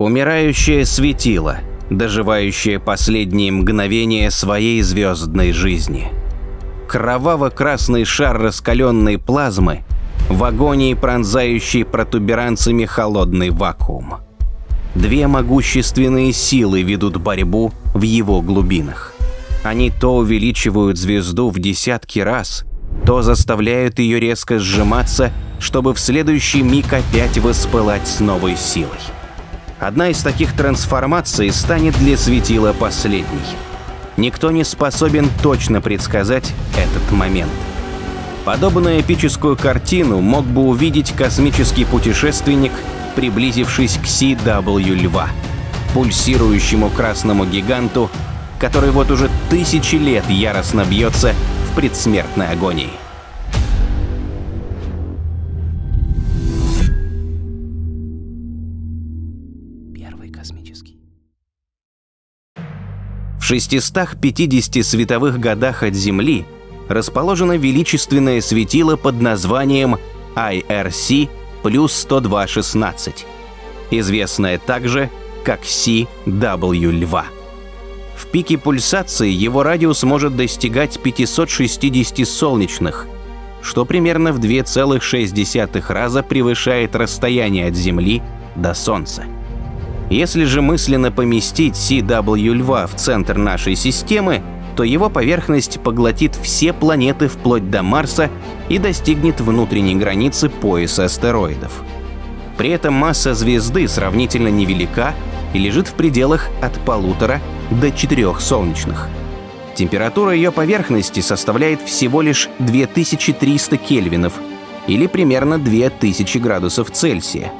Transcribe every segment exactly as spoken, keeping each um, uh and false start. Умирающее светило, доживающее последние мгновения своей звездной жизни. Кроваво-красный шар раскаленной плазмы, в агонии пронзающий протуберанцами холодный вакуум. Две могущественные силы ведут борьбу в его глубинах. Они то увеличивают звезду в десятки раз, то заставляют ее резко сжиматься, чтобы в следующий миг опять воспылать с новой силой. Одна из таких трансформаций станет для светила последней. Никто не способен точно предсказать этот момент. Подобную эпическую картину мог бы увидеть космический путешественник, приблизившись к си дабл ю Льва, пульсирующему красному гиганту, который вот уже тысячи лет яростно бьется в предсмертной агонии. Первый космический. В шестистах пятидесяти световых годах от Земли расположено величественное светило под названием ай ар си плюс сто два шестнадцать, известное также как си дабл ю Льва. В пике пульсации его радиус может достигать пятисот шестидесяти солнечных, что примерно в две целых шесть десятых раза превышает расстояние от Земли до Солнца. Если же мысленно поместить си дабл ю Льва в центр нашей системы, то его поверхность поглотит все планеты вплоть до Марса и достигнет внутренней границы пояса астероидов. При этом масса звезды сравнительно невелика и лежит в пределах от полутора до четырёх солнечных. Температура ее поверхности составляет всего лишь две тысячи триста кельвинов, или примерно две тысячи градусов Цельсия.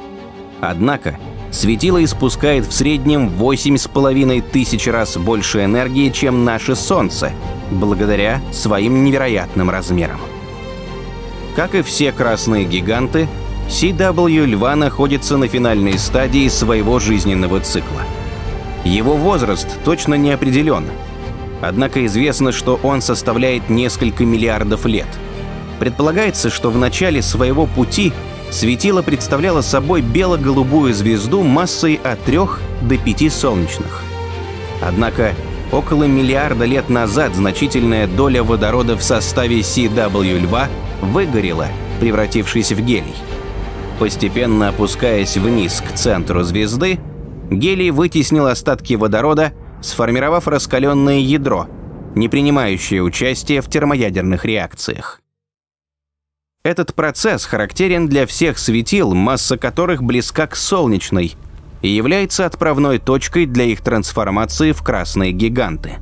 Однако светило испускает в среднем восемь с половиной тысяч раз больше энергии, чем наше Солнце, благодаря своим невероятным размерам. Как и все красные гиганты, си дабл ю Льва находится на финальной стадии своего жизненного цикла. Его возраст точно не определен, однако известно, что он составляет несколько миллиардов лет. Предполагается, что в начале своего пути светило представляло собой бело-голубую звезду массой от трёх до пяти солнечных. Однако около миллиарда лет назад значительная доля водорода в составе си дабл ю Льва выгорела, превратившись в гелий. Постепенно опускаясь вниз к центру звезды, гелий вытеснил остатки водорода, сформировав раскаленное ядро, не принимающее участие в термоядерных реакциях. Этот процесс характерен для всех светил, масса которых близка к солнечной, и является отправной точкой для их трансформации в красные гиганты.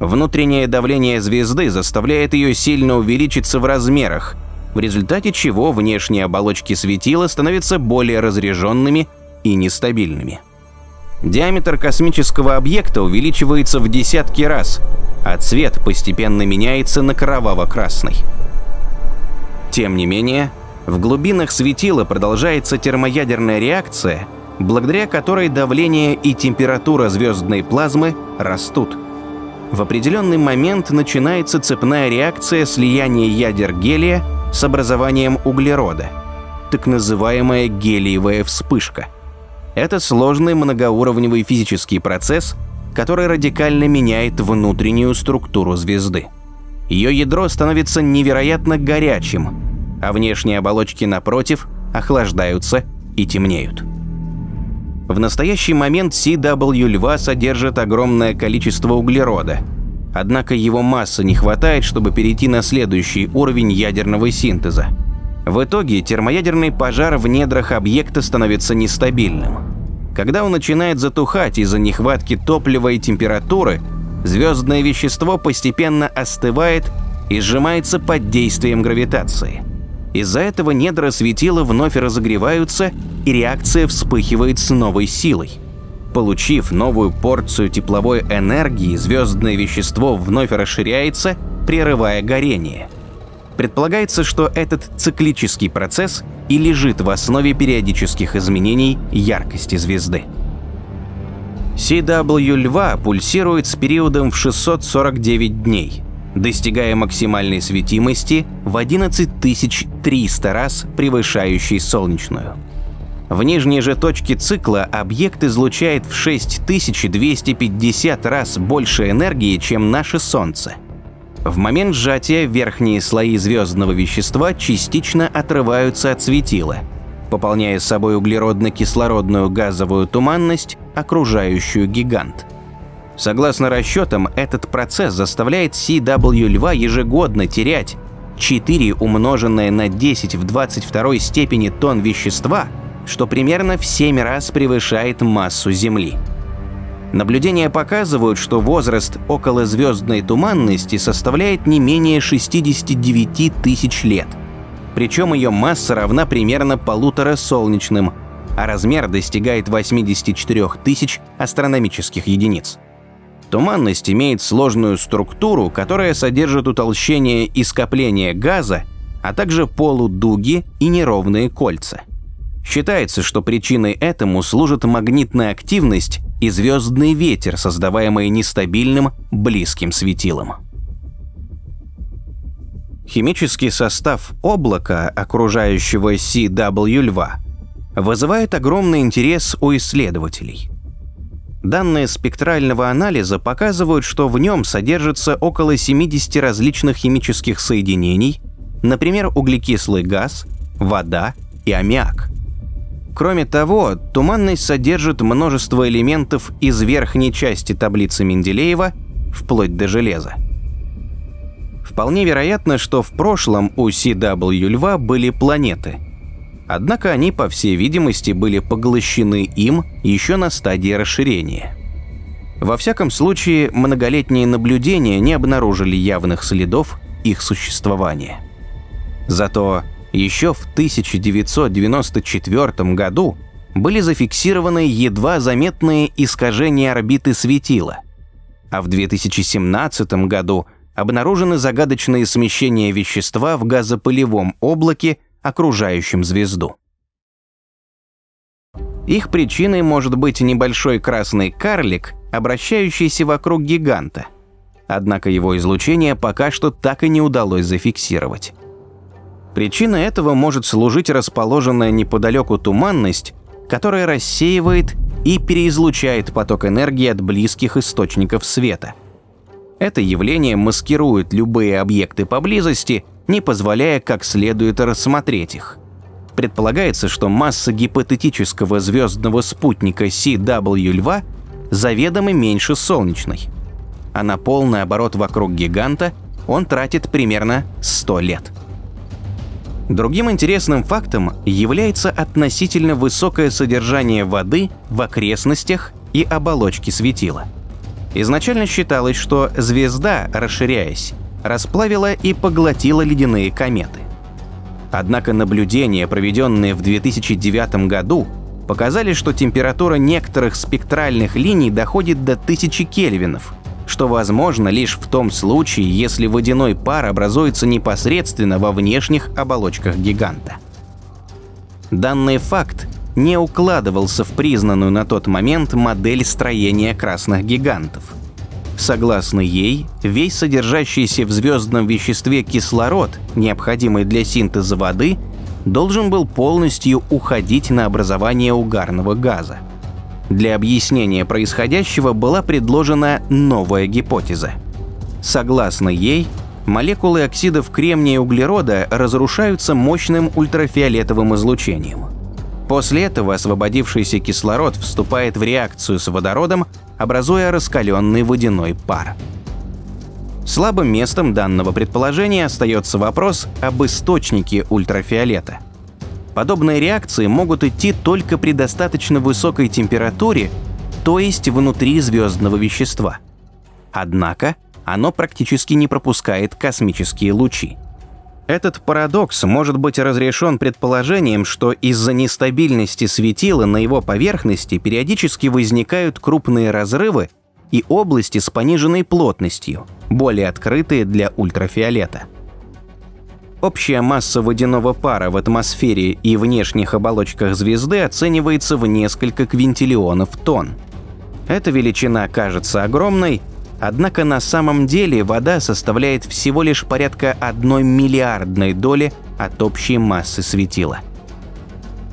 Внутреннее давление звезды заставляет ее сильно увеличиться в размерах, в результате чего внешние оболочки светила становятся более разряженными и нестабильными. Диаметр космического объекта увеличивается в десятки раз, а цвет постепенно меняется на кроваво-красный. Тем не менее, в глубинах светила продолжается термоядерная реакция, благодаря которой давление и температура звездной плазмы растут. В определенный момент начинается цепная реакция слияния ядер гелия с образованием углерода, так называемая гелиевая вспышка. Это сложный многоуровневый физический процесс, который радикально меняет внутреннюю структуру звезды. Ее ядро становится невероятно горячим, а внешние оболочки, напротив, охлаждаются и темнеют. В настоящий момент си дабл ю Льва содержит огромное количество углерода, однако его массы не хватает, чтобы перейти на следующий уровень ядерного синтеза. В итоге термоядерный пожар в недрах объекта становится нестабильным. Когда он начинает затухать из-за нехватки топлива и температуры, звездное вещество постепенно остывает и сжимается под действием гравитации. Из-за этого недра светила вновь разогреваются, и реакция вспыхивает с новой силой. Получив новую порцию тепловой энергии, звездное вещество вновь расширяется, прерывая горение. Предполагается, что этот циклический процесс и лежит в основе периодических изменений яркости звезды. си дабл ю Льва пульсирует с периодом в шестьсот сорок девять дней, достигая максимальной светимости в одиннадцать тысяч триста раз превышающей солнечную. В нижней же точке цикла объект излучает в шесть тысяч двести пятьдесят раз больше энергии, чем наше Солнце. В момент сжатия верхние слои звездного вещества частично отрываются от светила, пополняя собой углеродно-кислородную газовую туманность, окружающую гигант. Согласно расчетам, этот процесс заставляет си дабл ю Льва ежегодно терять четыре умноженное на десять в двадцать второй степени тонн вещества, что примерно в семь раз превышает массу Земли. Наблюдения показывают, что возраст околозвездной туманности составляет не менее шестидесяти девяти тысяч лет, причем ее масса равна примерно полутора солнечным, а размер достигает восьмидесяти четырёх тысяч астрономических единиц. Туманность имеет сложную структуру, которая содержит утолщение и скопление газа, а также полудуги и неровные кольца. Считается, что причиной этому служит магнитная активность и звездный ветер, создаваемый нестабильным близким светилом. Химический состав облака, окружающего си дабл ю Льва, вызывает огромный интерес у исследователей. Данные спектрального анализа показывают, что в нем содержится около семидесяти различных химических соединений, например, углекислый газ, вода и аммиак. Кроме того, туманность содержит множество элементов из верхней части таблицы Менделеева вплоть до железа. Вполне вероятно, что в прошлом у си дабл ю Льва были планеты, однако они, по всей видимости, были поглощены им еще на стадии расширения. Во всяком случае, многолетние наблюдения не обнаружили явных следов их существования. Зато еще в тысяча девятьсот девяносто четвёртом году были зафиксированы едва заметные искажения орбиты светила, а в две тысячи семнадцатом году обнаружены загадочные смещения вещества в газопылевом облаке, окружающем звезду. Их причиной может быть небольшой красный карлик, обращающийся вокруг гиганта, однако его излучение пока что так и не удалось зафиксировать. Причиной этого может служить расположенная неподалеку туманность, которая рассеивает и переизлучает поток энергии от близких источников света. Это явление маскирует любые объекты поблизости, не позволяя как следует рассмотреть их. Предполагается, что масса гипотетического звездного спутника си дабл ю Льва заведомо меньше солнечной, а на полный оборот вокруг гиганта он тратит примерно сто лет. Другим интересным фактом является относительно высокое содержание воды в окрестностях и оболочке светила. Изначально считалось, что звезда, расширяясь, расплавила и поглотила ледяные кометы. Однако наблюдения, проведенные в две тысячи девятом году, показали, что температура некоторых спектральных линий доходит до тысячи кельвинов, что возможно лишь в том случае, если водяной пар образуется непосредственно во внешних оболочках гиганта. Данный факт не укладывался в признанную на тот момент модель строения красных гигантов. Согласно ей, весь содержащийся в звездном веществе кислород, необходимый для синтеза воды, должен был полностью уходить на образование угарного газа. Для объяснения происходящего была предложена новая гипотеза. Согласно ей, молекулы оксидов кремния и углерода разрушаются мощным ультрафиолетовым излучением. После этого освободившийся кислород вступает в реакцию с водородом, образуя раскаленный водяной пар. Слабым местом данного предположения остается вопрос об источнике ультрафиолета. Подобные реакции могут идти только при достаточно высокой температуре, то есть внутри звездного вещества. Однако оно практически не пропускает космические лучи. Этот парадокс может быть разрешен предположением, что из-за нестабильности светила на его поверхности периодически возникают крупные разрывы и области с пониженной плотностью, более открытые для ультрафиолета. Общая масса водяного пара в атмосфере и внешних оболочках звезды оценивается в несколько квинтиллионов тонн. Эта величина кажется огромной, однако на самом деле вода составляет всего лишь порядка одной миллиардной доли от общей массы светила.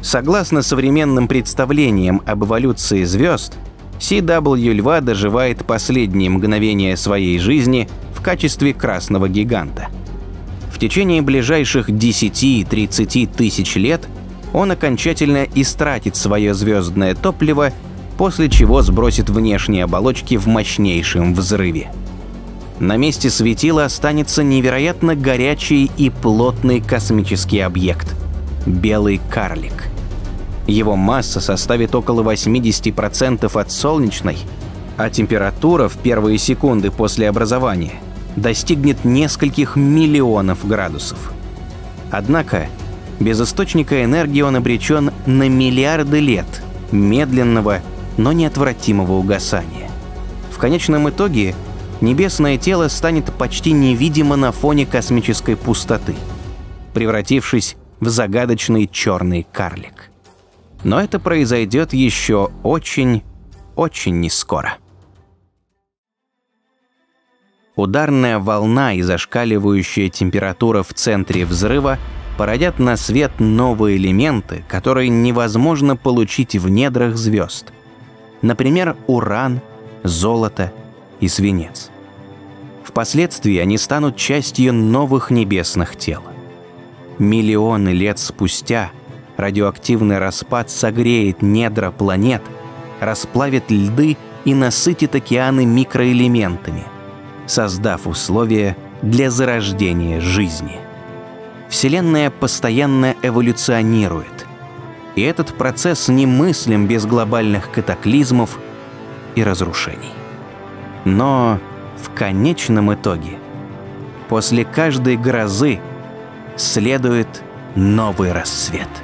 Согласно современным представлениям об эволюции звезд, си дабл ю Льва доживает последние мгновения своей жизни в качестве красного гиганта. В течение ближайших десяти-тридцати тысяч лет он окончательно истратит свое звездное топливо, после чего сбросит внешние оболочки в мощнейшем взрыве. На месте светила останется невероятно горячий и плотный космический объект — белый карлик. Его масса составит около восьмидесяти процентов от солнечной, а температура в первые секунды после образования достигнет нескольких миллионов градусов. Однако без источника энергии он обречен на миллиарды лет медленного, но неотвратимого угасания. В конечном итоге небесное тело станет почти невидимо на фоне космической пустоты, превратившись в загадочный черный карлик. Но это произойдет еще очень, очень нескоро. Ударная волна и зашкаливающая температура в центре взрыва породят на свет новые элементы, которые невозможно получить в недрах звезд. Например, уран, золото и свинец. Впоследствии они станут частью новых небесных тел. Миллионы лет спустя радиоактивный распад согреет недра планет, расплавит льды и насытит океаны микроэлементами, создав условия для зарождения жизни. Вселенная постоянно эволюционирует, и этот процесс немыслим без глобальных катаклизмов и разрушений. Но в конечном итоге после каждой грозы следует новый рассвет.